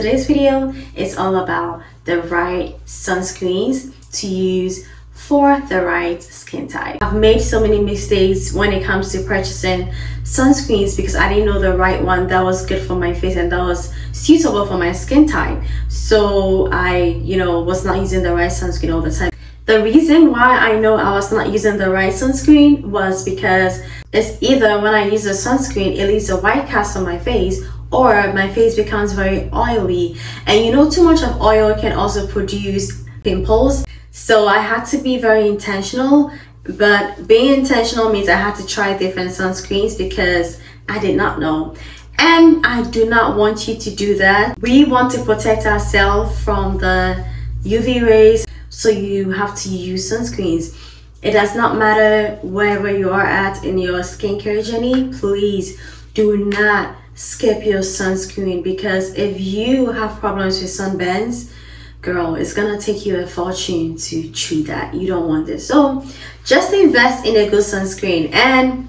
Today's video is all about the right sunscreens to use for the right skin type. I've made so many mistakes when it comes to purchasing sunscreens because I didn't know the right one that was good for my face and that was suitable for my skin type. So I, was not using the right sunscreen all the time. The reason why I know I was not using the right sunscreen was because it's either when I use the sunscreen, it leaves a white cast on my face, or my face becomes very oily. And too much of oil can also produce pimples. So I had to be very intentional, but being intentional means I had to try different sunscreens because I did not know. And I do not want you to do that. We want to protect ourselves from the UV rays. So you have to use sunscreens. It does not matter wherever you are at in your skincare journey. Please do not skip your sunscreen, because if you have problems with sunburns, girl, it's gonna take you a fortune to treat that. You don't want this. So just invest in a good sunscreen. And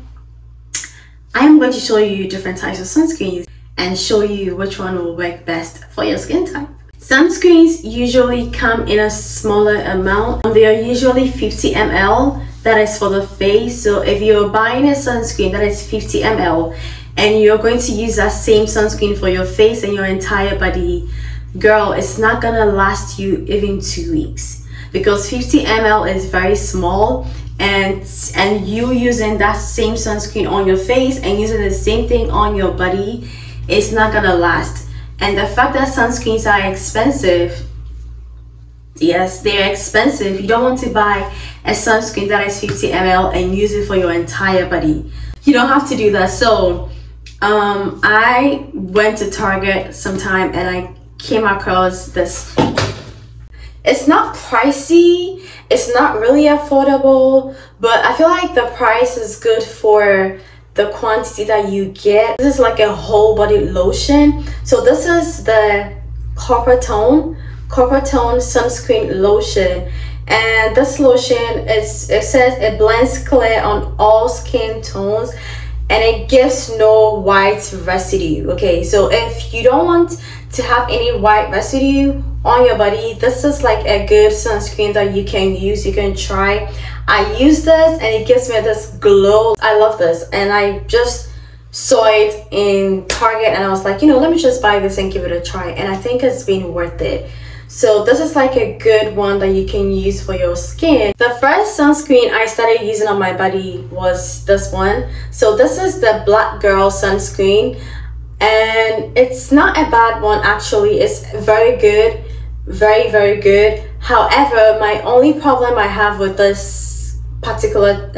I'm going to show you different types of sunscreens and show you which one will work best for your skin type. Sunscreens usually come in a smaller amount. They are usually 50 ml. That is for the face. So if you're buying a sunscreen that is 50 ml and you're going to use that same sunscreen for your face and your entire body, girl, it's not gonna last you even 2 weeks, because 50 ml is very small, and you using that same sunscreen on your face and using the same thing on your body, it's not gonna last. And the fact that sunscreens are expensive, yes, they're expensive. You don't want to buy a sunscreen that is 50 ml and use it for your entire body. You don't have to do that. So I went to Target sometime and I came across this. It's not pricey, it's not really affordable, but I feel like the price is good for the quantity that you get. This is like a whole body lotion. So this is the Copper Tone sunscreen lotion, and this lotion is, it says it blends clear on all skin tones and it gives no white residue. Okay, so if you don't want to have any white residue on your body, this is like a good sunscreen that you can use, you can try. I use this and it gives me this glow. I love this, and I just saw it in Target and I was like, let me just buy this and give it a try, and I think it's been worth it. So this is like a good one that you can use for your skin. The first sunscreen I started using on my body was this one. So this is the Black Girl sunscreen, and it's not a bad one actually. It's very good, very good. However, my only problem I have with this particular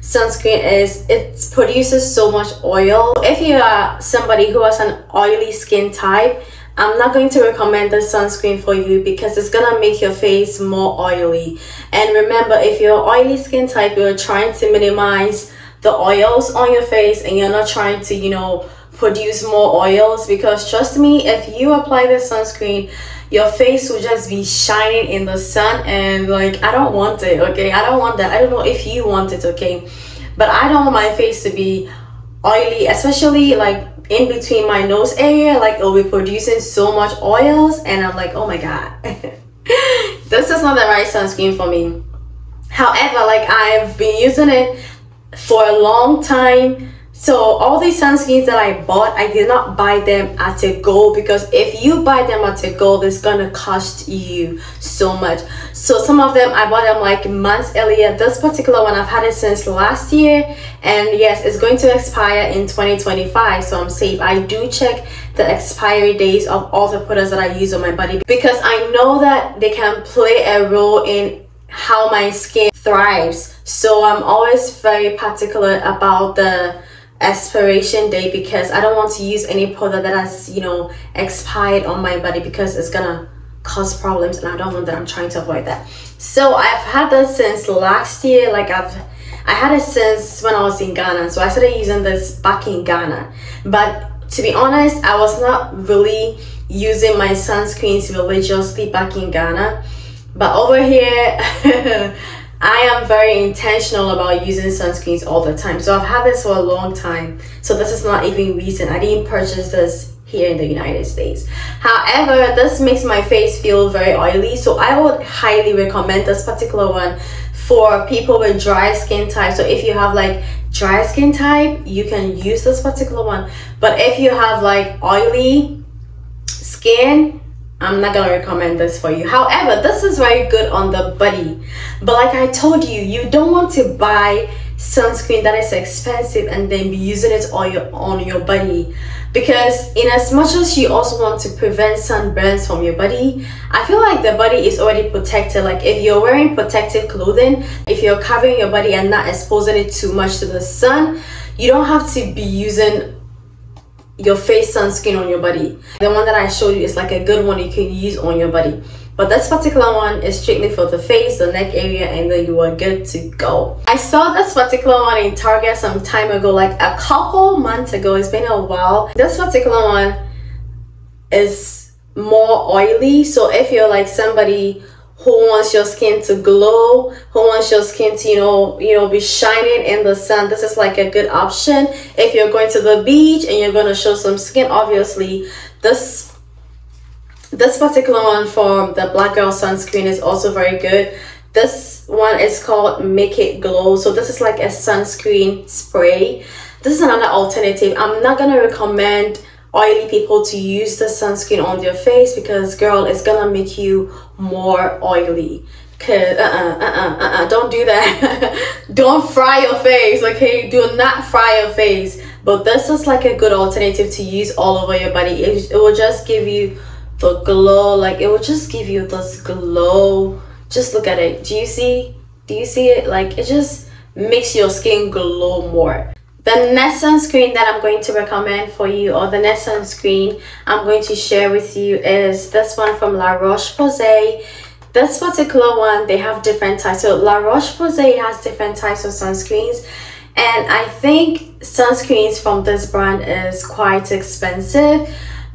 sunscreen is it produces so much oil. If you are somebody who has an oily skin type, I'm not going to recommend this sunscreen for you because it's gonna make your face more oily. And remember, if you're oily skin type, you're trying to minimize the oils on your face and you're not trying to produce more oils, because trust me, if you apply this sunscreen, your face will just be shining in the sun, and like, I don't want it. Okay, I don't want that. I don't know if you want it, okay, but I don't want my face to be oily, especially like in between my nose area. Like, it'll be producing so much oils and I'm like, oh my god. This is not the right sunscreen for me. However, like, I've been using it for a long time. So all these sunscreens that I bought, I did not buy them at a go, because if you buy them at a go, it's gonna cost you so much. So some of them, I bought them like months earlier. This particular one, I've had it since last year, and yes, it's going to expire in 2025, so I'm safe. I do check the expiry dates of all the products that I use on my body, because I know that they can play a role in how my skin thrives. So I'm always very particular about the expiration date, because I don't want to use any product that has expired on my body, because it's gonna cause problems and I don't want that. I'm trying to avoid that. So I've had that since last year. Like, I had it since when I was in Ghana. So I started using this back in Ghana, but to be honest, I was not really using my sunscreens religiously back in Ghana, but over here I am very intentional about using sunscreens all the time. So I've had this for a long time. So this is not even recent. I didn't purchase this here in the United States. However, this makes my face feel very oily, so I would highly recommend this particular one for people with dry skin type. So if you have like dry skin type, you can use this particular one, but if you have like oily skin, I'm not gonna recommend this for you. However, this is very good on the body, but like I told you, you don't want to buy sunscreen that is expensive and then be using it on your body, because in as much as you also want to prevent sunburns from your body, I feel like the body is already protected. Like if you're wearing protective clothing, if you're covering your body and not exposing it too much to the sun, you don't have to be using your face sunscreen on your body. The one that I showed you is like a good one you can use on your body, but this particular one is strictly for the face, the neck area, and then you are good to go. I saw this particular one in Target some time ago, like a couple months ago. It's been a while. This particular one is more oily, so if you're like somebody who wants your skin to glow, who wants your skin to you know be shining in the sun, this is like a good option. If you're going to the beach and you're going to show some skin, obviously this particular one from the Black Girl sunscreen is also very good. This one is called Make It Glow, so this is like a sunscreen spray. This is another alternative. I'm not gonna recommend oily people to use the sunscreen on their face, because girl, it's gonna make you more oily. Cause don't do that. Don't fry your face, okay? Do not fry your face. But this is like a good alternative to use all over your body. It will just give you the glow. Like it will just give you this glow. Just look at it. Do you see it? Like it just makes your skin glow more. The next sunscreen that I'm going to recommend for you, or the next sunscreen I'm going to share with you, is this one from La Roche-Posay. This particular one, they have different types. So La Roche-Posay has different types of sunscreens, and I think sunscreens from this brand is quite expensive,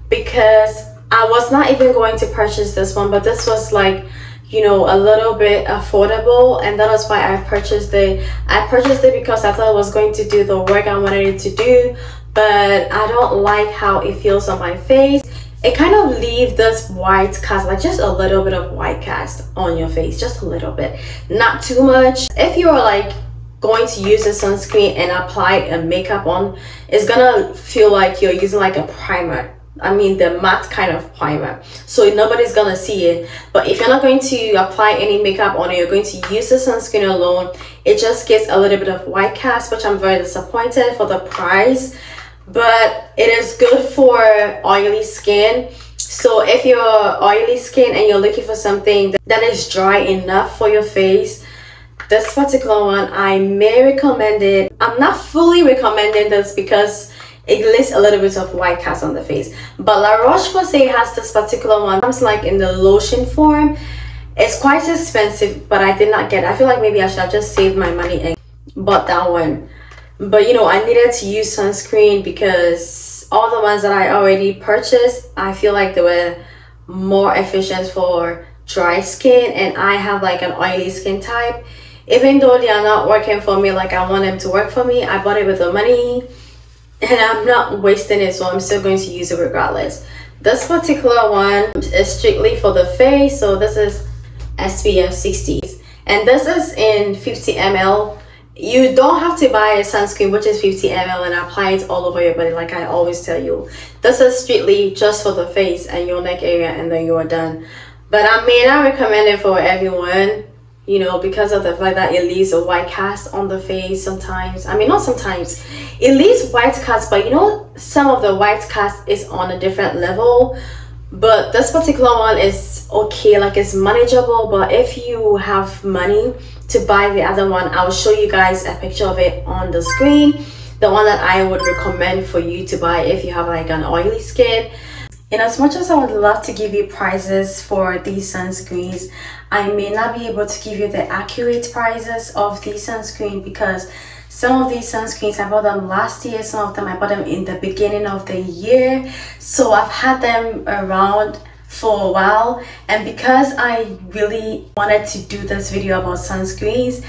because I was not even going to purchase this one, but this was like, you know, a little bit affordable, and that was why I purchased it. I purchased it because I thought it was going to do the work I wanted it to do, but I don't like how it feels on my face. It kind of leaves this white cast, like just a little bit of white cast on your face, just a little bit, not too much. If you are like going to use a sunscreen and apply a makeup on, it's gonna feel like you're using like a primer. I mean the matte kind of primer, so nobody's gonna see it. But if you're not going to apply any makeup on it, you're going to use the sunscreen alone, it just gives a little bit of white cast, which I'm very disappointed for the price, but it is good for oily skin. So if you're oily skin and you're looking for something that is dry enough for your face, this particular one I may recommend it. I'm not fully recommending this because it leaves a little bit of white cast on the face, but La Roche-Posay has this particular one. It comes like in the lotion form. It's quite expensive, but I did not get it. I feel like maybe I should have just saved my money and bought that one, but you know, I needed to use sunscreen because all the ones that I already purchased, I feel like they were more efficient for dry skin, and I have like an oily skin type. Even though they are not working for me like I want them to work for me, I bought it with the money and I'm not wasting it, so I'm still going to use it regardless. This particular one is strictly for the face, so this is SPF 60, and this is in 50 ml. You don't have to buy a sunscreen which is 50 ml and apply it all over your body, like I always tell you. This is strictly just for the face and your neck area, and then you are done. But I may not recommend it for everyone, you know, because of the fact that it leaves a white cast on the face sometimes. I mean, not sometimes, it leaves white cast, but you know, some of the white cast is on a different level. But this particular one is okay, like it's manageable. But if you have money to buy the other one, I'll show you guys a picture of it on the screen, the one that I would recommend for you to buy if you have like an oily skin. And as much as I would love to give you prices for these sunscreens, I may not be able to give you the accurate prices of these sunscreens, because some of these sunscreens I bought them last year, some of them I bought them in the beginning of the year, so I've had them around for a while. And because I really wanted to do this video about sunscreens,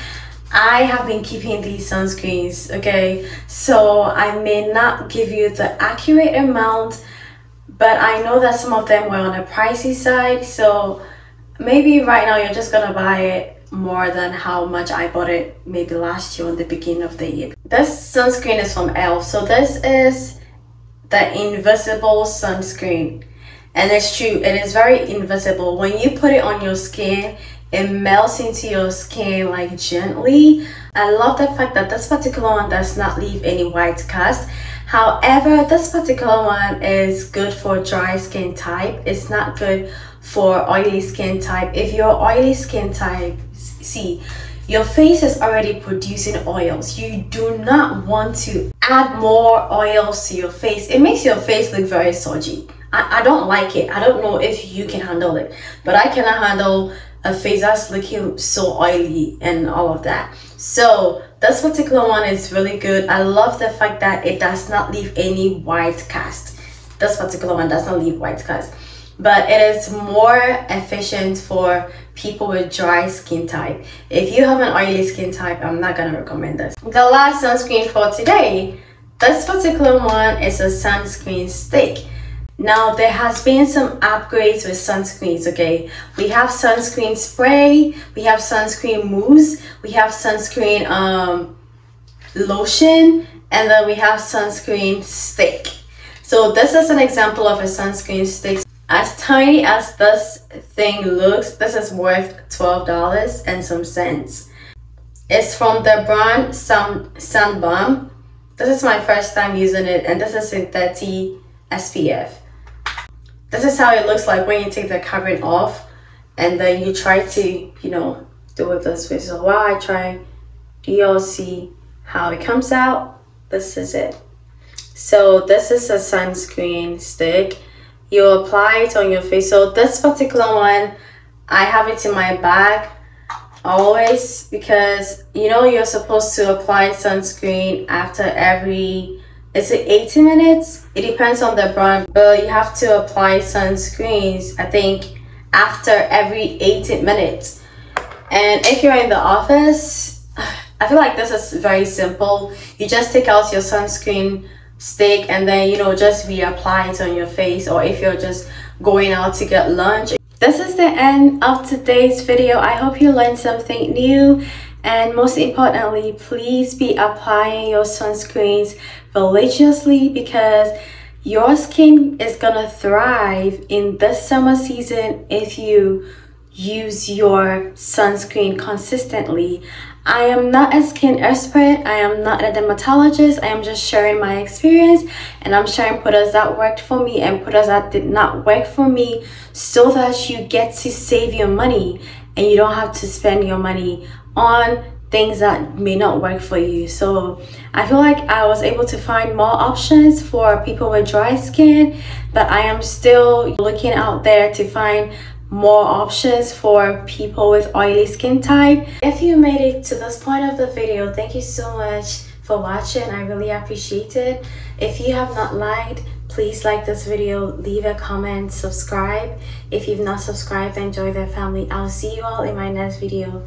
I have been keeping these sunscreens, okay? So I may not give you the accurate amount but I know that some of them were on the pricey side, so maybe right now you're just gonna buy it more than how much I bought it maybe last year on the beginning of the year. This sunscreen is from e.l.f. So this is the invisible sunscreen, and it's true, it is very invisible. When you put it on your skin, it melts into your skin like gently. I love the fact that this particular one does not leave any white cast. However, this particular one is good for dry skin type. It's not good for oily skin type. If you're oily skin type, see, your face is already producing oils. You do not want to add more oils to your face. It makes your face look very soggy. I don't like it. I don't know if you can handle it, but I cannot handle a face that's looking so oily and all of that. So this particular one is really good. I love the fact that it does not leave any white cast. This particular one does not leave white cast, but it is more efficient for people with dry skin type. If you have an oily skin type, I'm not gonna recommend this. The last sunscreen for today, this particular one is a sunscreen stick. Now, there has been some upgrades with sunscreens, okay? We have sunscreen spray, we have sunscreen mousse, we have sunscreen lotion, and then we have sunscreen stick. So this is an example of a sunscreen stick. As tiny as this thing looks, this is worth $12 and some cents. It's from the brand Sun Bum. This is my first time using it, and this is in 30 SPF. This is how it looks like when you take the covering off, and then you try to, you know, do it this way. So while I try, do y'all see how it comes out? This is it. So this is a sunscreen stick. You apply it on your face. So this particular one, I have it in my bag always, because you know you're supposed to apply sunscreen after every, is it 80 minutes? It depends on the brand, but you have to apply sunscreens, I think, after every 80 minutes. And if you're in the office, I feel like this is very simple. You just take out your sunscreen stick and then, you know, just reapply it on your face, or if you're just going out to get lunch. This is the end of today's video. I hope you learned something new. And most importantly, please be applying your sunscreens religiously, because your skin is gonna thrive in this summer season if you use your sunscreen consistently. I am not a skin expert, I am not a dermatologist, I am just sharing my experience, and I'm sharing products that worked for me and products that did not work for me, so that you get to save your money and you don't have to spend your money on things that may not work for you. So I feel like I was able to find more options for people with dry skin, but I am still looking out there to find more options for people with oily skin type. If you made it to this point of the video, thank you so much for watching. I really appreciate it. If you have not liked, please like this video, leave a comment, subscribe. If you've not subscribed, then join the family. I'll see you all in my next video.